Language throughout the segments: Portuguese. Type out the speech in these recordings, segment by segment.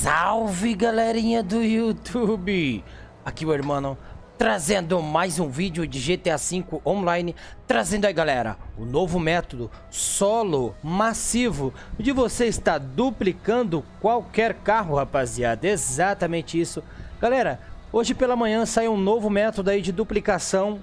Salve galerinha do YouTube, aqui o Hermano trazendo mais um vídeo de GTA V online, trazendo aí galera o novo método solo massivo de você estar duplicando qualquer carro, rapaziada, exatamente isso galera. Hoje pela manhã saiu um novo método aí de duplicação,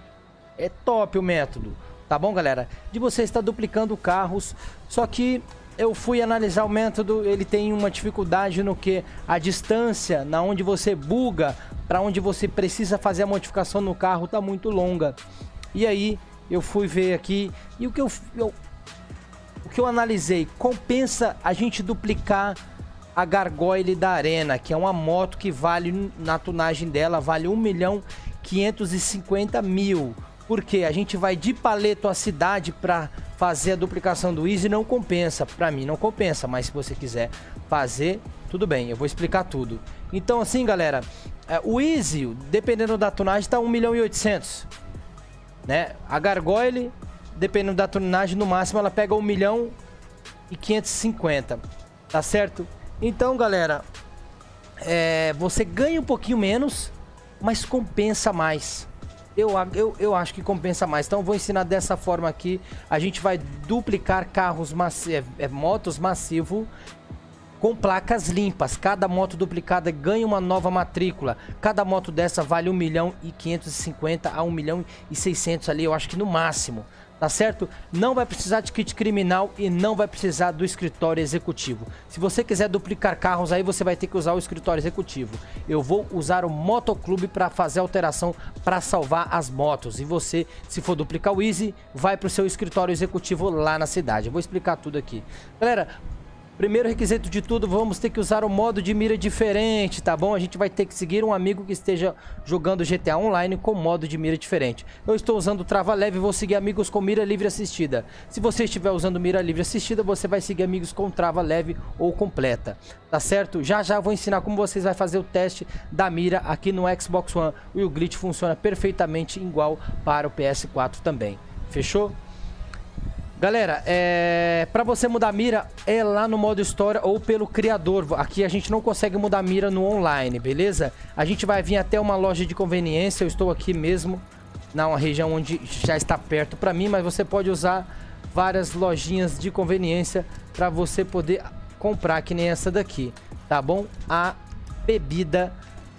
é top o método, tá bom galera, de você estar duplicando carros, só que eu fui analisar o método, ele tem uma dificuldade no que? A distância, na onde você buga, para onde você precisa fazer a modificação no carro, tá muito longa. E aí, eu fui ver aqui, e o que eu analisei, compensa a gente duplicar a Gargoyle da Arena, que é uma moto que vale, na tunagem dela, vale 1.550.000. Porque a gente vai de Paleto à cidade para fazer a duplicação do Easy, não compensa, para mim não compensa, mas se você quiser fazer, tudo bem, eu vou explicar tudo. Então assim galera, o Easy, dependendo da tunagem, tá 1.800.000, né? A Gargoyle, dependendo da tunagem, no máximo ela pega 1.550.000, tá certo? Então galera, você ganha um pouquinho menos, mas compensa mais. Eu acho que compensa mais, então eu vou ensinar dessa forma aqui. A gente vai duplicar carros motos massivo com placas limpas. Cada moto duplicada ganha uma nova matrícula. Cada moto dessa vale 1.550.000 a 1.600.000 ali, eu acho que no máximo, tá certo? Não vai precisar de kit criminal e não vai precisar do escritório executivo. Se você quiser duplicar carros aí, você vai ter que usar o escritório executivo. Eu vou usar o motoclube para fazer alteração para salvar as motos. E você, se for duplicar o Easy, vai para o seu escritório executivo lá na cidade. Eu vou explicar tudo aqui. Galera, primeiro requisito de tudo, vamos ter que usar um modo de mira diferente, tá bom? A gente vai ter que seguir um amigo que esteja jogando GTA Online com modo de mira diferente. Eu estou usando trava leve, vou seguir amigos com mira livre assistida. Se você estiver usando mira livre assistida, você vai seguir amigos com trava leve ou completa, tá certo? Já vou ensinar como vocês vão fazer o teste da mira aqui no Xbox One. E o glitch funciona perfeitamente igual para o PS4 também, fechou? Galera, para você mudar a mira é lá no modo história ou pelo criador. Aqui a gente não consegue mudar a mira no online, beleza? A gente vai vir até uma loja de conveniência. Eu estou aqui mesmo na região onde já está perto para mim, mas você pode usar várias lojinhas de conveniência para você poder comprar, que nem essa daqui, tá bom? A bebida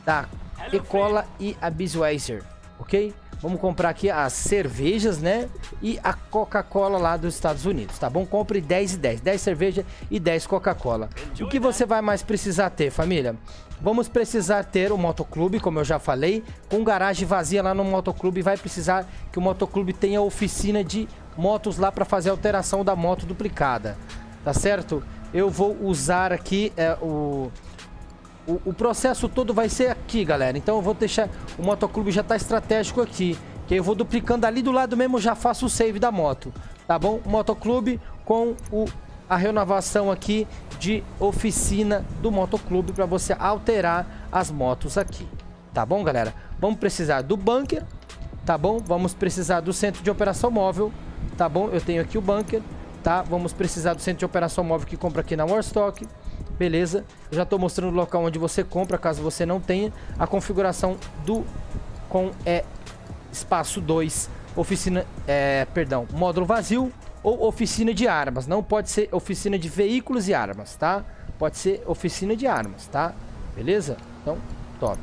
da E-Cola e a Bizweiser, ok? Vamos comprar aqui as cervejas, né? E a Coca-Cola lá dos Estados Unidos, tá bom? Compre 10 e 10. 10 cerveja e 10 Coca-Cola. O que você vai mais precisar ter, família? Vamos precisar ter o motoclube, como eu já falei. Com garagem vazia lá no motoclube, vai precisar que o motoclube tenha oficina de motos lá para fazer a alteração da moto duplicada, tá certo? Eu vou usar aqui o processo todo vai ser aqui, galera. Então eu vou deixar... O motoclube já tá estratégico aqui, que eu vou duplicando ali do lado mesmo, já faço o save da moto, tá bom? O motoclube com a renovação aqui de oficina do motoclube para você alterar as motos aqui, tá bom, galera? Vamos precisar do bunker, tá bom? Vamos precisar do centro de operação móvel, tá bom? Eu tenho aqui o bunker, tá? Vamos precisar do centro de operação móvel que compra aqui na Warstock. Beleza, eu já estou mostrando o local onde você compra, caso você não tenha. A configuração do espaço 2, oficina, módulo vazio ou oficina de armas. Não pode ser oficina de veículos e armas, tá? Pode ser oficina de armas, tá? Beleza? Então, top.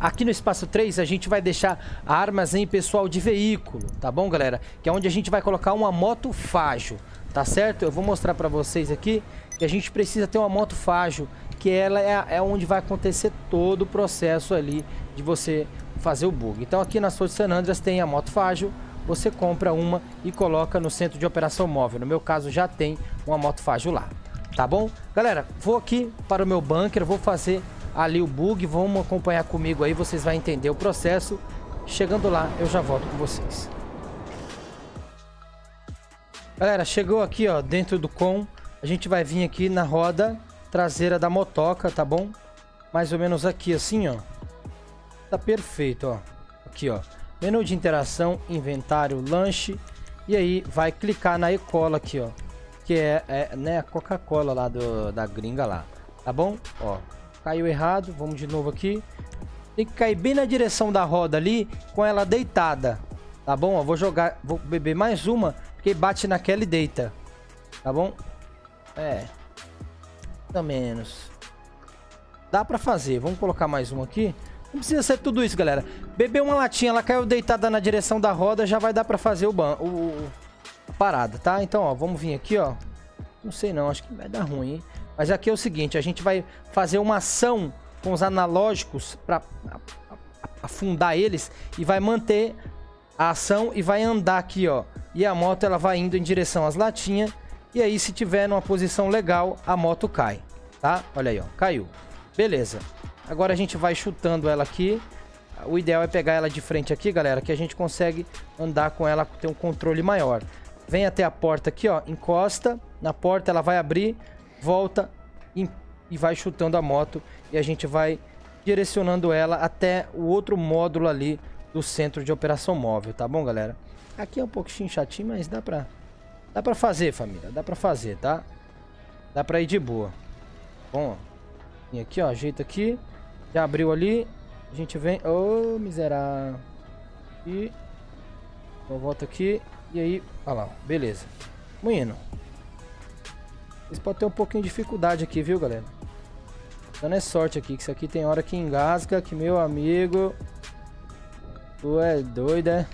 Aqui no espaço 3 a gente vai deixar armas em pessoal de veículo, tá bom, galera? Que é onde a gente vai colocar uma moto Faggio, tá certo? Eu vou mostrar para vocês aqui. E a gente precisa ter uma moto Faggio, que ela é onde vai acontecer todo o processo ali de você fazer o bug. Então aqui na South San Andreas tem a moto Faggio, você compra uma e coloca no centro de operação móvel. No meu caso já tem uma moto Faggio lá, tá bom? Galera, vou aqui para o meu bunker, vou fazer ali o bug, vamos acompanhar comigo aí, vocês vão entender o processo. Chegando lá eu já volto com vocês. Galera, chegou aqui ó, dentro do com... A gente vai vir aqui na roda traseira da motoca, tá bom? Mais ou menos aqui assim, ó. Tá perfeito, ó. Aqui, ó. Menu de interação, inventário, lanche. E aí vai clicar na E-Cola aqui, ó. que é né, a Coca-Cola lá da gringa lá. Tá bom? Ó, caiu errado. Vamos de novo aqui. Tem que cair bem na direção da roda ali, com ela deitada. Tá bom? Ó, vou jogar, vou beber mais uma, porque bate naquela e deita. Tá bom? É. Mais ou menos. Dá pra fazer. Vamos colocar mais uma aqui. Não precisa ser tudo isso, galera. Beber uma latinha, ela caiu deitada na direção da roda, já vai dar pra fazer a parada, tá? Então, ó, vamos vir aqui, ó. Não sei não, acho que vai dar ruim, hein? Mas aqui é o seguinte, a gente vai fazer uma ação com os analógicos pra afundar eles e vai manter a ação e vai andar aqui, ó. E a moto, ela vai indo em direção às latinhas. E aí, se tiver numa posição legal, a moto cai, tá? Olha aí, ó, caiu. Beleza. Agora a gente vai chutando ela aqui. O ideal é pegar ela de frente aqui, galera, que a gente consegue andar com ela, ter um controle maior. Vem até a porta aqui, ó, encosta na porta, ela vai abrir, volta e vai chutando a moto. E a gente vai direcionando ela até o outro módulo ali do centro de operação móvel, tá bom, galera? Aqui é um pouquinho chatinho, mas dá pra fazer, família. Dá pra fazer, tá? Dá pra ir de boa. Bom, ó. Aqui, ó, ajeita aqui. Já abriu ali. A gente vem... Ô, miserável. E... Então, volta aqui. E aí... Olha lá, beleza. Menino. Vocês podem ter um pouquinho de dificuldade aqui, viu, galera? Dando é sorte aqui, que isso aqui tem hora que engasga, que meu amigo... Tu é doido, é?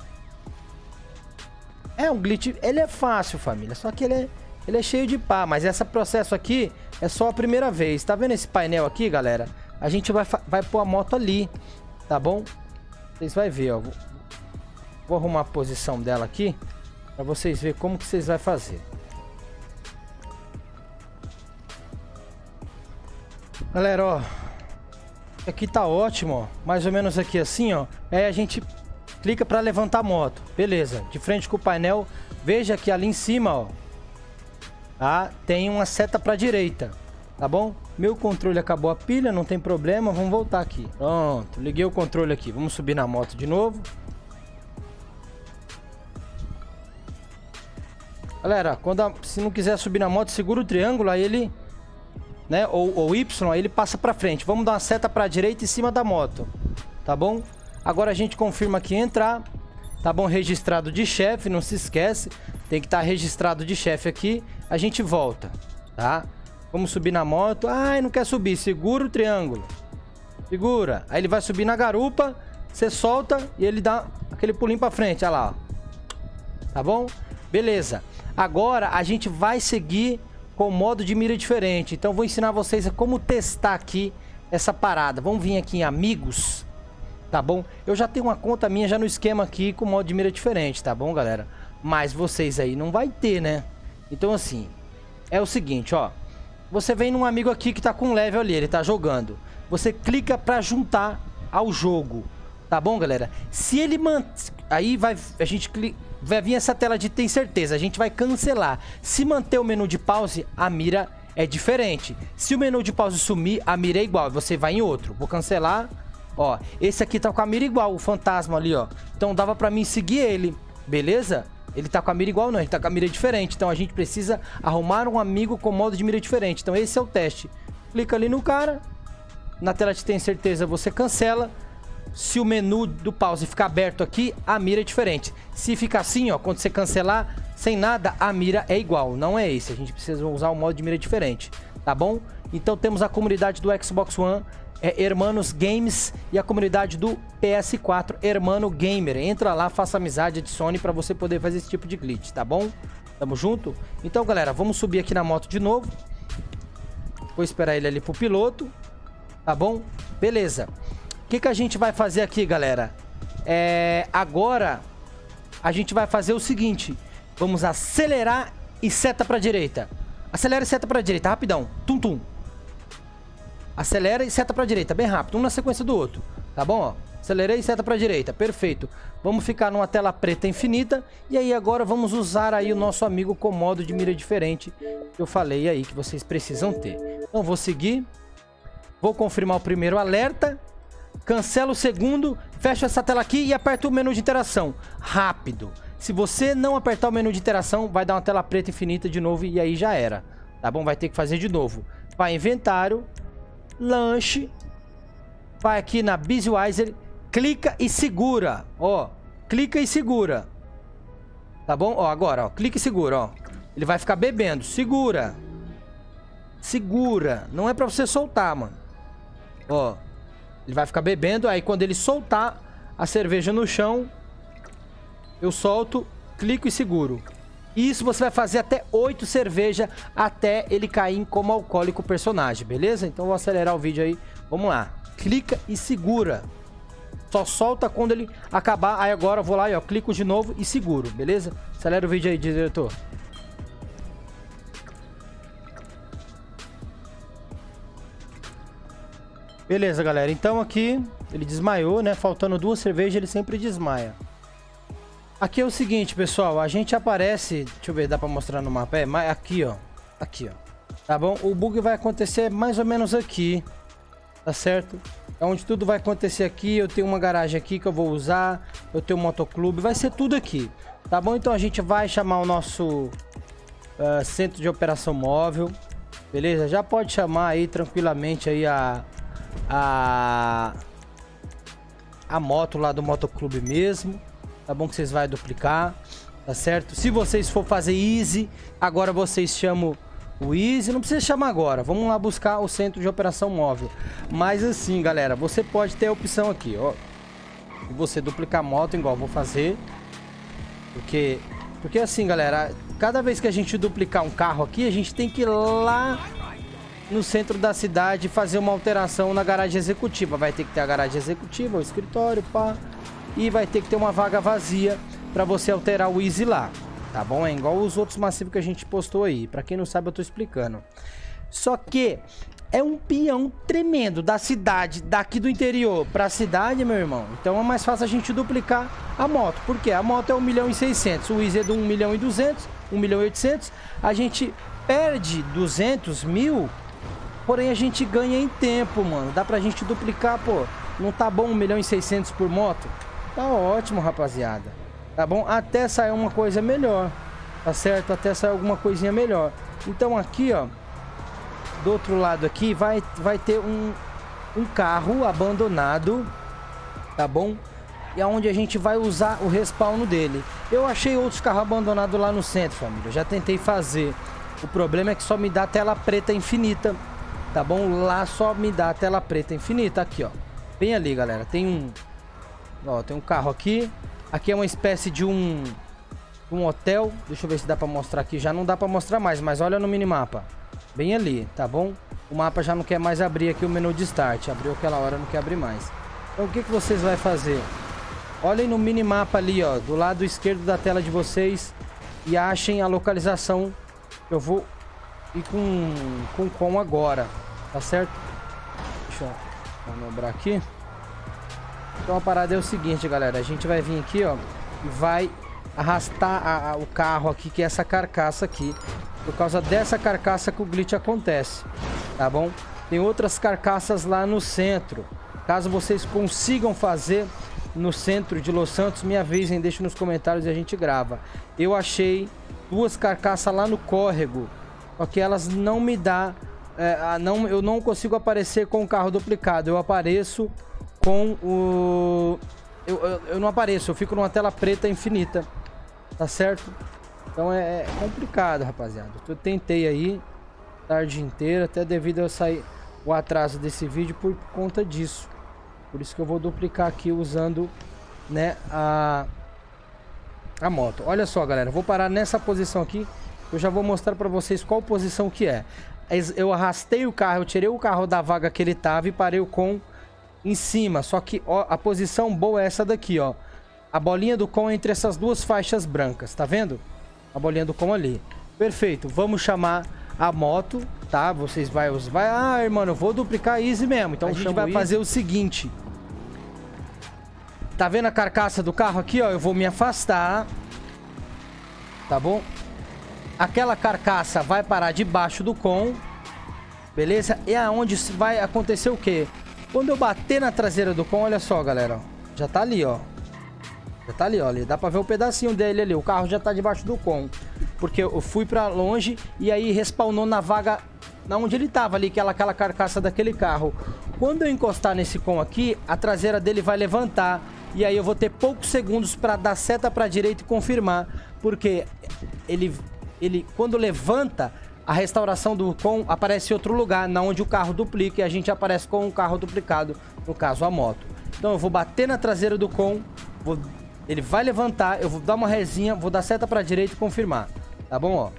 É um glitch, ele é fácil, família, só que ele é cheio de pá, mas esse processo aqui é só a primeira vez. Tá vendo esse painel aqui, galera? A gente vai pôr a moto ali, tá bom? Vocês vão ver, ó. Vou arrumar a posição dela aqui, pra vocês verem como que vocês vão fazer. Galera, ó, aqui tá ótimo, ó, mais ou menos aqui assim, ó, aí a gente... Clica para levantar a moto. Beleza. De frente com o painel. Veja que ali em cima, ó. Tá? Tem uma seta para direita. Tá bom? Meu controle acabou a pilha. Não tem problema. Vamos voltar aqui. Pronto. Liguei o controle aqui. Vamos subir na moto de novo. Galera, se não quiser subir na moto, segura o triângulo. Aí ele... Né? Ou Y. Aí ele passa para frente. Vamos dar uma seta para direita em cima da moto. Tá bom? Agora a gente confirma que entrar, tá bom? Registrado de chefe, não se esquece, tem que estar registrado de chefe aqui. A gente volta, tá? Vamos subir na moto. Ai, não quer subir, segura o triângulo. Segura. Aí ele vai subir na garupa, você solta e ele dá aquele pulinho pra frente, olha lá, ó. Tá bom? Beleza. Agora a gente vai seguir com o modo de mira diferente. Então vou ensinar vocês a como testar aqui essa parada. Vamos vir aqui em amigos. Tá bom? Eu já tenho uma conta minha já no esquema aqui com modo de mira diferente, tá bom, galera? Mas vocês aí não vai ter, né? Então, assim, é o seguinte, ó. Você vem num amigo aqui que tá com um level ali, ele tá jogando. Você clica pra juntar ao jogo, tá bom, galera? Se ele manter... Aí vai vir essa tela de tem certeza, a gente vai cancelar. Se manter o menu de pause, a mira é diferente. Se o menu de pause sumir, a mira é igual, você vai em outro. Vou cancelar... Ó, esse aqui tá com a mira igual, o fantasma ali, ó. Então dava pra mim seguir ele, beleza? Ele tá com a mira igual não, ele tá com a mira diferente. Então a gente precisa arrumar um amigo com modo de mira diferente. Então esse é o teste. Clica ali no cara. Na tela de tem certeza você cancela. Se o menu do pause ficar aberto aqui, a mira é diferente. Se ficar assim, ó, quando você cancelar, sem nada, a mira é igual. Não é esse, a gente precisa usar um modo de mira diferente, tá bom? Então temos a comunidade do Xbox One... É Hermanos Games e a comunidade do PS4, Hermano Gamer. Entra lá, faça amizade, adicione pra você poder fazer esse tipo de glitch, tá bom? Tamo junto? Então, galera, vamos subir aqui na moto de novo. Vou esperar ele ali pro piloto, tá bom? Beleza. O que a gente vai fazer aqui, galera? Agora, a gente vai fazer o seguinte. Vamos acelerar e seta pra direita. Acelera e seta pra direita, rapidão. Tum, tum. Acelera e seta pra direita, bem rápido, um na sequência do outro, tá bom? Ó, acelerei e seta pra direita, perfeito. Vamos ficar numa tela preta infinita e aí agora vamos usar aí o nosso amigo com modo de mira diferente que eu falei aí que vocês precisam ter. Então vou seguir, vou confirmar o primeiro alerta, cancelo o segundo, fecho essa tela aqui e aperto o menu de interação, rápido. Se você não apertar o menu de interação, vai dar uma tela preta infinita de novo e aí já era. Tá bom? Vai ter que fazer de novo. Vai inventário, lanche, vai aqui na Bizweiser, clica e segura, ó. Clica e segura. Tá bom? Ó, agora, ó. Clica e segura, ó. Ele vai ficar bebendo. Segura. Segura. Não é pra você soltar, mano. Ó. Ele vai ficar bebendo. Aí quando ele soltar a cerveja no chão, eu solto, clico e seguro. E isso você vai fazer até 8 cervejas, até ele cair em coma alcoólico o personagem, beleza? Então eu vou acelerar o vídeo aí. Vamos lá. Clica e segura. Só solta quando ele acabar. Aí agora eu vou lá e ó, clico de novo e seguro, beleza? Acelera o vídeo aí, diretor. Beleza, galera. Então aqui ele desmaiou, né? Faltando 2 cervejas, ele sempre desmaia. Aqui é o seguinte, pessoal. A gente aparece... Deixa eu ver, dá pra mostrar no mapa? É, mas aqui, ó. Aqui, ó. Tá bom? O bug vai acontecer mais ou menos aqui. Tá certo? É onde tudo vai acontecer aqui. Eu tenho uma garagem aqui que eu vou usar. Eu tenho um motoclube. Vai ser tudo aqui. Tá bom? Então a gente vai chamar o nosso centro de operação móvel. Beleza? Já pode chamar aí tranquilamente aí a moto lá do motoclube mesmo. Tá bom? Que vocês vão duplicar. Tá certo? Se vocês for fazer easy, agora vocês chamam... O Easy não precisa chamar agora. Vamos lá buscar o centro de operação móvel. Mas assim, galera, você pode ter a opção aqui, ó. E você duplicar a moto, igual eu vou fazer. Porque assim, galera, cada vez que a gente duplicar um carro aqui, a gente tem que ir lá no centro da cidade fazer uma alteração na garagem executiva. Vai ter que ter a garagem executiva, o escritório, pá. E vai ter que ter uma vaga vazia para você alterar o Easy lá. Tá bom? É igual os outros massivos que a gente postou aí. Pra quem não sabe, eu tô explicando. Só que é um peão tremendo da cidade, daqui do interior pra cidade, meu irmão. Então é mais fácil a gente duplicar a moto. Por quê? A moto é 1.600.000. O Easy é do 1.200.000, 1.800.000. A gente perde 200.000, porém a gente ganha em tempo, mano. Dá pra gente duplicar, pô. Não tá bom 1.600.000 por moto? Tá ótimo, rapaziada. Tá bom? Até sair uma coisa melhor. Tá certo? Até sair alguma coisinha melhor. Então aqui, ó. Do outro lado aqui, vai ter um carro abandonado. Tá bom? E é onde a gente vai usar o respawn dele. Eu achei outros carros abandonados lá no centro, família. Eu já tentei fazer. O problema é que só me dá tela preta infinita. Tá bom? Lá só me dá tela preta infinita. Aqui, ó. Bem ali, galera. Tem um... Ó, tem um carro aqui. Aqui é uma espécie de um hotel. Deixa eu ver se dá pra mostrar aqui. Já não dá pra mostrar mais, mas olha no minimapa. Bem ali, tá bom? O mapa já não quer mais abrir aqui o menu de start. Abriu aquela hora, não quer abrir mais. Então o que, que vocês vão fazer? Olhem no minimapa ali, ó. Do lado esquerdo da tela de vocês. E achem a localização. Eu vou ir com agora. Tá certo? Deixa eu manobrar aqui. Então a parada é o seguinte, galera, a gente vai vir aqui, ó, e vai arrastar o carro aqui, que é essa carcaça aqui. Por causa dessa carcaça que o glitch acontece, tá bom? Tem outras carcaças lá no centro. Caso vocês consigam fazer no centro de Los Santos, me avisem, deixem nos comentários e a gente grava. Eu achei 2 carcaças lá no córrego, só que elas não me dá, eu não consigo aparecer com o carro duplicado, eu apareço... Eu não apareço, eu fico numa tela preta infinita. Tá certo? Então é complicado, rapaziada. Eu tentei aí tarde inteira, até devido a sair o atraso desse vídeo por conta disso. Por isso que eu vou duplicar aqui usando, né, a moto. Olha só, galera, eu vou parar nessa posição aqui. Eu já vou mostrar pra vocês qual posição que é. Eu arrastei o carro, eu tirei o carro da vaga que ele tava e parei com em cima, só que ó, a posição boa é essa daqui, ó. A bolinha do com é entre essas 2 faixas brancas, tá vendo? A bolinha do com ali. Perfeito, vamos chamar a moto, tá? Vocês vai, ah, irmão, eu vou duplicar easy mesmo. Então a gente vai fazer o seguinte. Tá vendo a carcaça do carro aqui, ó? Eu vou me afastar. Tá bom? Aquela carcaça vai parar debaixo do com. Beleza? E aonde vai acontecer o quê? Quando eu bater na traseira do com, olha só, galera, ó, já tá ali, ó. Já tá ali, ó, ali. Dá pra ver um pedacinho dele ali. O carro já tá debaixo do com. Porque eu fui pra longe e aí respawnou na vaga... Na onde ele tava ali, que era aquela carcaça daquele carro. Quando eu encostar nesse com aqui, a traseira dele vai levantar. E aí eu vou ter poucos segundos pra dar seta pra direita e confirmar. Porque ele quando levanta, a restauração do com aparece em outro lugar, na onde o carro duplica. E a gente aparece com um carro duplicado, no caso a moto. Então eu vou bater na traseira do com, ele vai levantar, eu vou dar uma resinha, vou dar seta pra direita e confirmar. Tá bom, ó.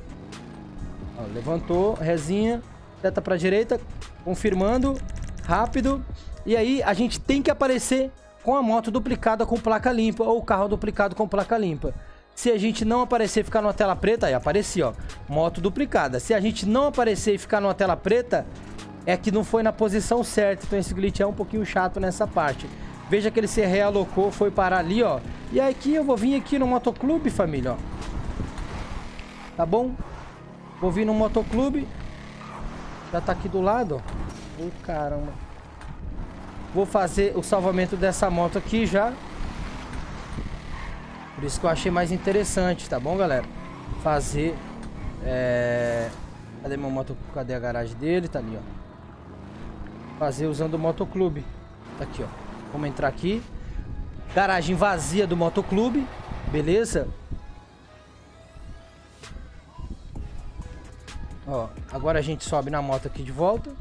Ó, levantou, resinha. Seta pra direita, confirmando, rápido. E aí a gente tem que aparecer com a moto duplicada com placa limpa ou o carro duplicado com placa limpa. Se a gente não aparecer e ficar numa tela preta, aí apareci, ó, moto duplicada. Se a gente não aparecer e ficar numa tela preta, é que não foi na posição certa. Então esse glitch é um pouquinho chato nessa parte. Veja que ele se realocou, foi parar ali, ó. E aqui eu vou vir aqui no motoclube, família, ó. Tá bom? Vou vir no motoclube. Já tá aqui do lado. Ô, caramba. Vou fazer o salvamento dessa moto aqui já. Por isso que eu achei mais interessante, tá bom, galera? Fazer... Cadê meu motoclube? Cadê a garagem dele? Tá ali, ó. Fazer usando o motoclube. Tá aqui, ó. Vamos entrar aqui. Garagem vazia do motoclube. Beleza? Ó, agora a gente sobe na moto aqui de volta.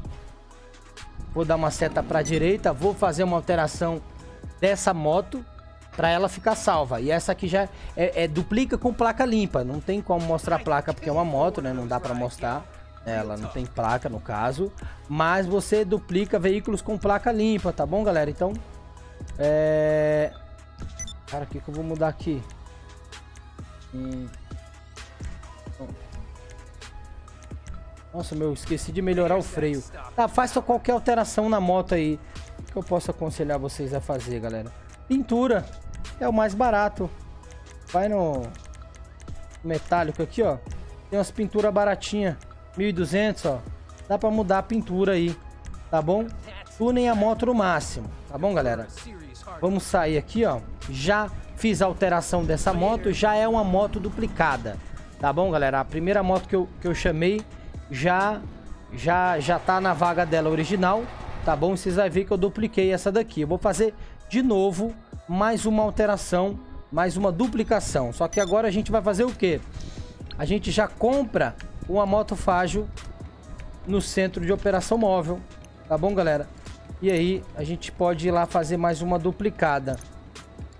Vou dar uma seta para a direita. Vou fazer uma alteração dessa moto para ela ficar salva. E essa aqui já duplica com placa limpa. Não tem como mostrar a placa porque é uma moto, né? Não dá para mostrar. Ela não tem placa no caso. Mas você duplica veículos com placa limpa, tá bom, galera? Então... Cara, o que eu vou mudar aqui? Nossa, meu, esqueci de melhorar o freio. Tá, faça qualquer alteração na moto aí. O que eu posso aconselhar vocês a fazer, galera? Pintura. É o mais barato. Vai no metálico aqui, ó. Tem umas pinturas baratinhas. 1.200, ó. Dá pra mudar a pintura aí, tá bom? Tunem a moto no máximo, tá bom, galera? Vamos sair aqui, ó. Já fiz a alteração dessa moto. Já é uma moto duplicada, tá bom, galera? A primeira moto que eu chamei já tá na vaga dela original, tá bom? Vocês vão ver que eu dupliquei essa daqui. Eu vou fazer de novo mais uma alteração, mais uma duplicação. Só que agora a gente vai fazer o quê? A gente já compra uma Moto Faggio no centro de operação móvel, tá bom, galera? E aí a gente pode ir lá fazer mais uma duplicada,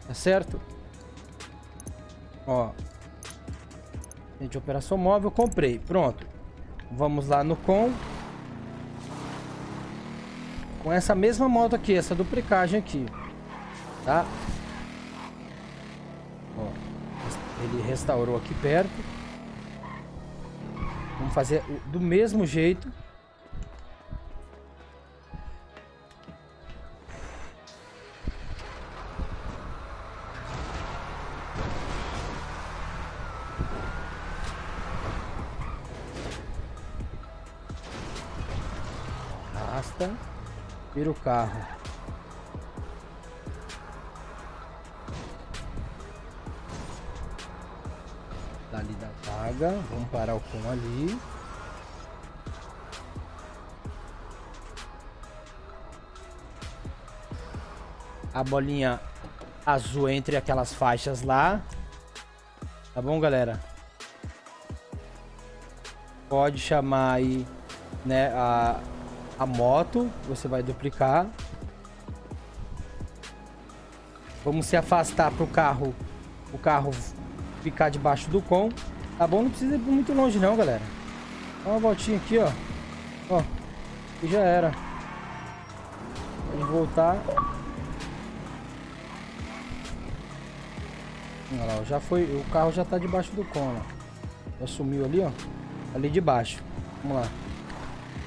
tá certo? Ó, de operação móvel, comprei, pronto. Vamos lá no com essa mesma moto aqui, essa duplicagem aqui, tá? Ó, ele restaurou aqui perto. Vamos fazer do mesmo jeito. Arrasta. Vira o carro. Dali da vaga. Vamos parar o com ali. A bolinha azul entre aquelas faixas lá. Tá bom, galera? Pode chamar aí, né, a moto. Você vai duplicar. Vamos se afastar pro carro. O carro ficar debaixo do com. Tá bom? Não precisa ir muito longe não, galera. Dá uma voltinha aqui, ó. Ó. E já era. Vamos voltar. Olha lá, já foi, o carro já tá debaixo do cone. Já sumiu ali, ó. Ali de baixo. Vamos lá.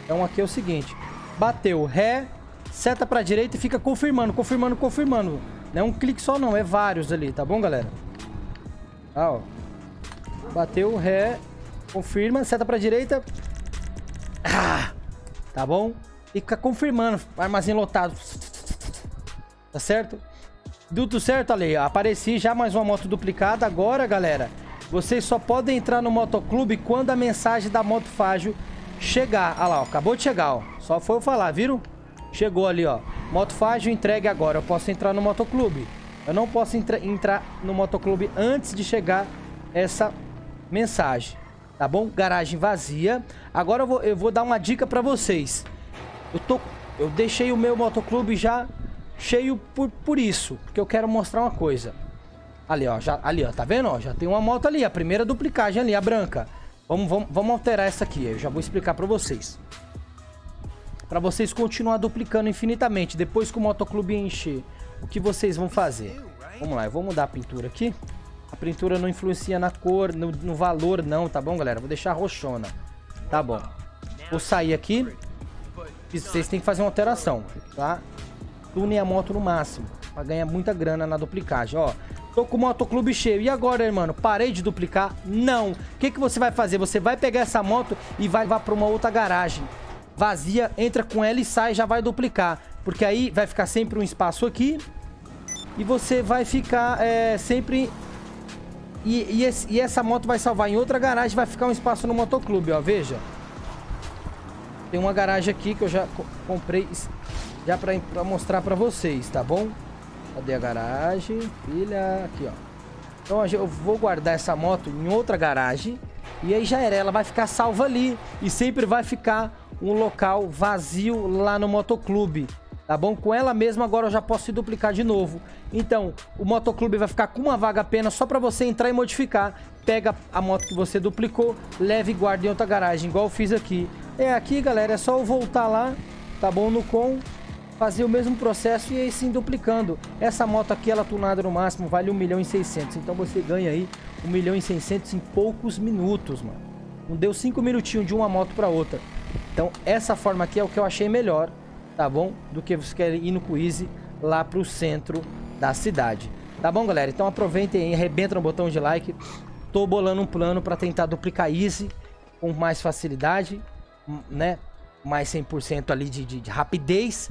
Então aqui é o seguinte. Bateu ré, seta pra direita e fica confirmando, confirmando, confirmando. Não é um clique só não, é vários ali, tá bom, galera? Ah, ó. Bateu ré, confirma, seta pra direita. Ah, tá bom? E fica confirmando, armazém lotado. Tá certo? Deu tudo certo, Ale. Apareci já mais uma moto duplicada. Agora, galera, vocês só podem entrar no motoclube quando a mensagem da Moto Faggio chegar. Ah lá, ó, acabou de chegar, ó. Só foi eu falar, viram? Chegou ali, ó. Moto Faggio entregue agora. Eu posso entrar no motoclube. Eu não posso entrar no motoclube antes de chegar essa mensagem, tá bom? Garagem vazia. Agora eu vou dar uma dica pra vocês. Eu deixei o meu motoclube já cheio por isso, porque eu quero mostrar uma coisa. Ali, ó, tá vendo? Ó, já tem uma moto ali, a primeira duplicagem ali, a branca. Vamos alterar essa aqui, eu já vou explicar pra vocês. Pra vocês continuar duplicando infinitamente, depois que o motoclube encher, o que vocês vão fazer? Vamos lá, eu vou mudar a pintura aqui. A pintura não influencia na cor, no valor não, tá bom, galera? Vou deixar roxona. Tá bom. Vou sair aqui. Vocês têm que fazer uma alteração, tá? Tunem a moto no máximo, pra ganhar muita grana na duplicagem, ó. Tô com o motoclube cheio. E agora, irmão? Parei de duplicar? Não. O que que você vai fazer? Você vai pegar essa moto e vai levar pra uma outra garagem vazia, entra com ela e sai, já vai duplicar. Porque aí vai ficar sempre um espaço aqui e você vai ficar sempre... E essa moto vai salvar em outra garagem, vai ficar um espaço no motoclube, ó, veja. Tem uma garagem aqui que eu já comprei já pra mostrar pra vocês, tá bom? Cadê a garagem? Filha, aqui, ó. Então eu vou guardar essa moto em outra garagem e aí já era, ela vai ficar salva ali e sempre vai ficar um local vazio lá no motoclube, tá bom? Com ela mesma agora eu já posso duplicar de novo. Então, o motoclube vai ficar com uma vaga apenas só pra você entrar e modificar. Pega a moto que você duplicou, leva e guarda em outra garagem, igual eu fiz aqui. É aqui, galera, é só eu voltar lá, tá bom? No com, fazer o mesmo processo e aí sim duplicando. Essa moto aqui, ela tunada no máximo, vale 1.600.000. Então você ganha aí 1.600.000 em poucos minutos, mano. Não deu 5 minutinhos de uma moto pra outra. Então, essa forma aqui é o que eu achei melhor, tá bom? Do que você quer ir no quiz lá pro centro da cidade. Tá bom, galera? Então, aproveitem e arrebenta no botão de like. Tô bolando um plano pra tentar duplicar easy com mais facilidade, né? Mais 100% ali de rapidez.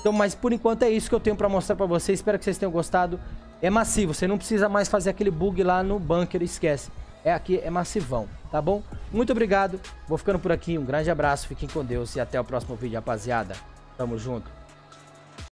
Então, mas por enquanto é isso que eu tenho pra mostrar pra vocês. Espero que vocês tenham gostado. É massivo. Você não precisa mais fazer aquele bug lá no bunker. Esquece. É aqui, é massivão, tá bom? Muito obrigado, vou ficando por aqui, um grande abraço, fiquem com Deus e até o próximo vídeo, rapaziada. Tamo junto.